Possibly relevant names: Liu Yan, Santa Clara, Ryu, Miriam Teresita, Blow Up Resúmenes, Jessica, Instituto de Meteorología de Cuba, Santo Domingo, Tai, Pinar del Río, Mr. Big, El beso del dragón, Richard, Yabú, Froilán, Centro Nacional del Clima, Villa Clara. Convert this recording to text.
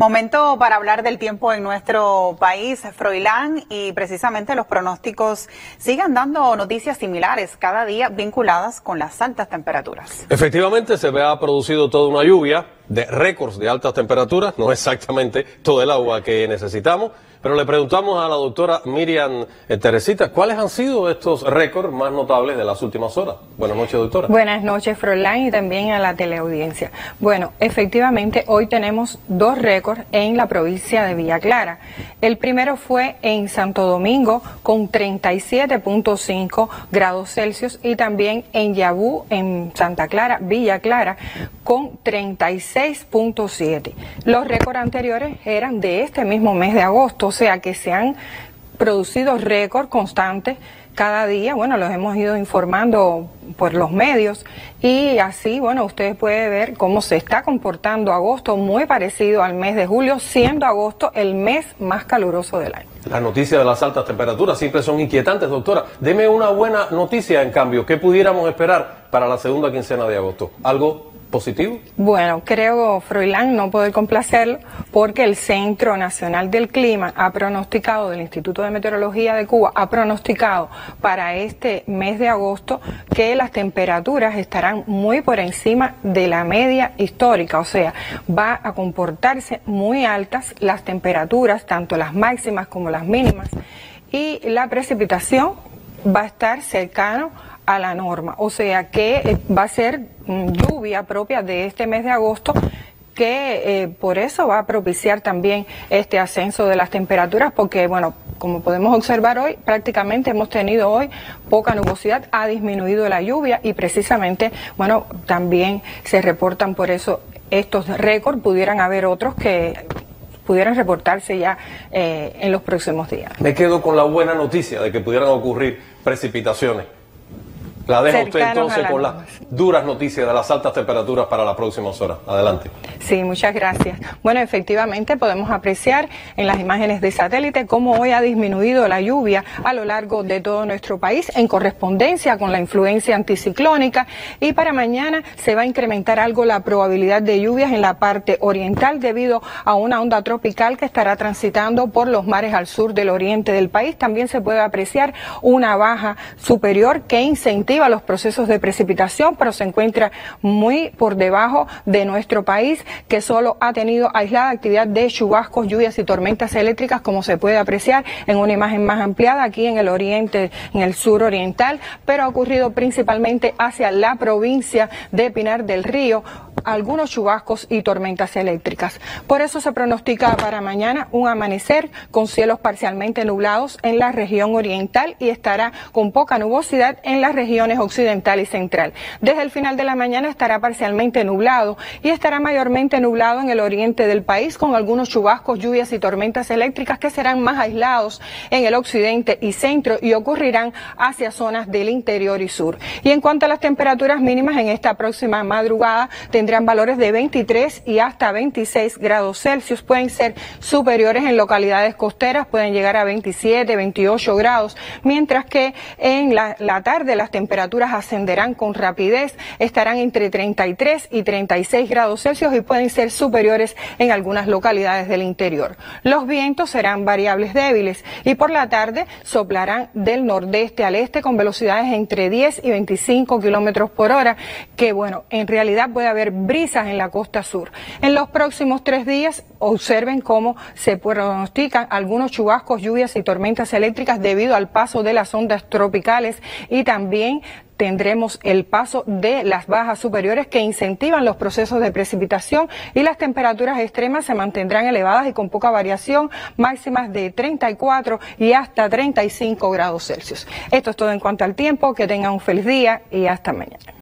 Momento para hablar del tiempo en nuestro país, Froilán, y precisamente los pronósticos siguen dando noticias similares cada día vinculadas con las altas temperaturas. Efectivamente, se ha producido toda una lluvia de récords de altas temperaturas, no exactamente todo el agua que necesitamos, pero le preguntamos a la doctora Miriam Teresita, ¿cuáles han sido estos récords más notables de las últimas horas? Buenas noches, doctora. Buenas noches, Froilán, y también a la teleaudiencia. Bueno, efectivamente, hoy tenemos dos récords en la provincia de Villa Clara. El primero fue en Santo Domingo con 37.5 grados Celsius y también en Yabú, en Santa Clara, Villa Clara, con 36.7. Los récords anteriores eran de este mismo mes de agosto, o sea que se han producido récords constantes cada día. Bueno, los hemos ido informando por los medios y así, bueno, ustedes pueden ver cómo se está comportando agosto, muy parecido al mes de julio, siendo agosto el mes más caluroso del año. Las noticias de las altas temperaturas siempre son inquietantes, doctora. Deme una buena noticia, en cambio, ¿qué pudiéramos esperar para la segunda quincena de agosto? ¿Algo positivo? Bueno, creo, Froilán, no poder complacerlo, porque el Centro Nacional del Clima ha pronosticado, del Instituto de Meteorología de Cuba, ha pronosticado para este mes de agosto que las temperaturas estarán muy por encima de la media histórica, o sea, va a comportarse muy altas las temperaturas, tanto las máximas como las mínimas, y la precipitación va a estar cercano a la norma, o sea que va a ser lluvia propia de este mes de agosto, que por eso va a propiciar también este ascenso de las temperaturas, porque bueno, como podemos observar hoy, prácticamente hemos tenido hoy poca nubosidad, ha disminuido la lluvia y precisamente, bueno, también se reportan por eso estos récords. Pudieran haber otros que pudieran reportarse ya en los próximos días. Me quedo con la buena noticia de que pudieran ocurrir precipitaciones. La dejo usted entonces con las duras noticias de las altas temperaturas para las próximas horas. Adelante. Sí, muchas gracias. Bueno, efectivamente podemos apreciar en las imágenes de satélite cómo hoy ha disminuido la lluvia a lo largo de todo nuestro país en correspondencia con la influencia anticiclónica, y para mañana se va a incrementar algo la probabilidad de lluvias en la parte oriental debido a una onda tropical que estará transitando por los mares al sur del oriente del país. También se puede apreciar una baja superior que incentiva a los procesos de precipitación, pero se encuentra muy por debajo de nuestro país, que solo ha tenido aislada actividad de chubascos, lluvias y tormentas eléctricas, como se puede apreciar en una imagen más ampliada aquí en el oriente, en el sur oriental, pero ha ocurrido principalmente hacia la provincia de Pinar del Río, algunos chubascos y tormentas eléctricas. Por eso se pronostica para mañana un amanecer con cielos parcialmente nublados en la región oriental y estará con poca nubosidad en las regiones occidental y central. Desde el final de la mañana estará parcialmente nublado y estará mayormente nublado en el oriente del país con algunos chubascos, lluvias y tormentas eléctricas que serán más aislados en el occidente y centro y ocurrirán hacia zonas del interior y sur. Y en cuanto a las temperaturas mínimas, en esta próxima madrugada tendrán valores de 23 y hasta 26 grados Celsius, pueden ser superiores en localidades costeras, pueden llegar a 27, 28 grados, mientras que en la tarde las temperaturas ascenderán con rapidez, estarán entre 33 y 36 grados Celsius y pueden ser superiores en algunas localidades del interior. Los vientos serán variables débiles y por la tarde soplarán del nordeste al este con velocidades entre 10 y 25 kilómetros por hora, que bueno, en realidad puede haber brisas en la costa sur. En los próximos 3 días observen cómo se pronostican algunos chubascos, lluvias y tormentas eléctricas debido al paso de las ondas tropicales, y también tendremos el paso de las bajas superiores que incentivan los procesos de precipitación, y las temperaturas extremas se mantendrán elevadas y con poca variación, máximas de 34 y hasta 35 grados Celsius. Esto es todo en cuanto al tiempo, que tengan un feliz día y hasta mañana.